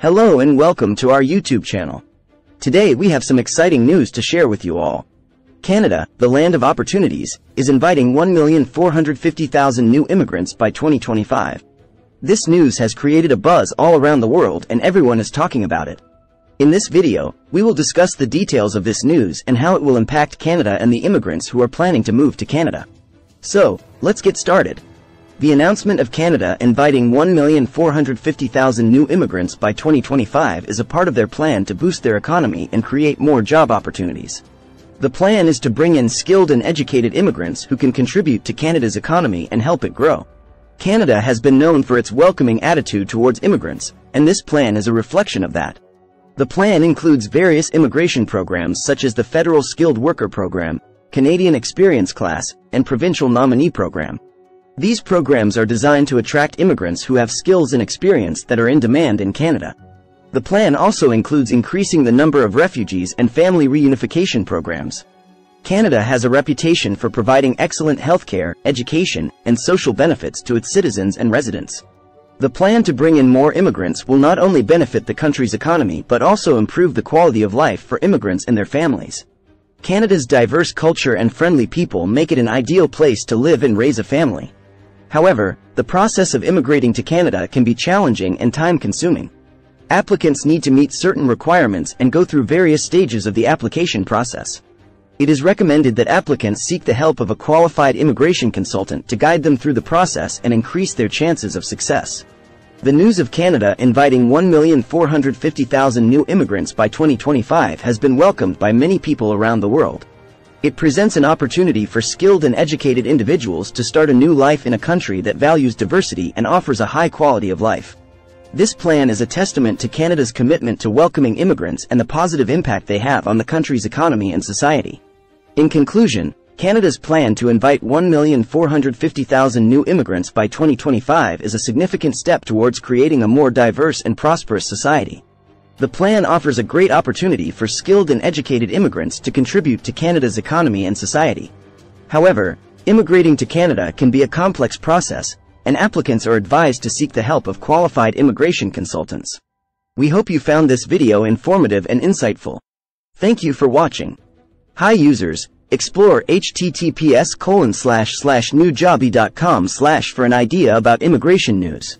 Hello and welcome to our YouTube channel. Today we have some exciting news to share with you all. Canada, the land of opportunities, is inviting 1,450,000 new immigrants by 2025. This news has created a buzz all around the world and everyone is talking about it. In this video, we will discuss the details of this news and how it will impact Canada and the immigrants who are planning to move to Canada. So, let's get started. The announcement of Canada inviting 1,450,000 new immigrants by 2025 is a part of their plan to boost their economy and create more job opportunities. The plan is to bring in skilled and educated immigrants who can contribute to Canada's economy and help it grow. Canada has been known for its welcoming attitude towards immigrants, and this plan is a reflection of that. The plan includes various immigration programs such as the Federal Skilled Worker Program, Canadian Experience Class, and Provincial Nominee Program. These programs are designed to attract immigrants who have skills and experience that are in demand in Canada. The plan also includes increasing the number of refugees and family reunification programs. Canada has a reputation for providing excellent healthcare, education, and social benefits to its citizens and residents. The plan to bring in more immigrants will not only benefit the country's economy but also improve the quality of life for immigrants and their families. Canada's diverse culture and friendly people make it an ideal place to live and raise a family. However, the process of immigrating to Canada can be challenging and time-consuming. Applicants need to meet certain requirements and go through various stages of the application process. It is recommended that applicants seek the help of a qualified immigration consultant to guide them through the process and increase their chances of success. The news of Canada inviting 1,450,000 new immigrants by 2025 has been welcomed by many people around the world. It presents an opportunity for skilled and educated individuals to start a new life in a country that values diversity and offers a high quality of life. This plan is a testament to Canada's commitment to welcoming immigrants and the positive impact they have on the country's economy and society. In conclusion, Canada's plan to invite 1,450,000 new immigrants by 2025 is a significant step towards creating a more diverse and prosperous society. The plan offers a great opportunity for skilled and educated immigrants to contribute to Canada's economy and society. However, immigrating to Canada can be a complex process, and applicants are advised to seek the help of qualified immigration consultants. We hope you found this video informative and insightful. Thank you for watching. Hi users, explore https://newjobby.com/ for an idea about immigration news.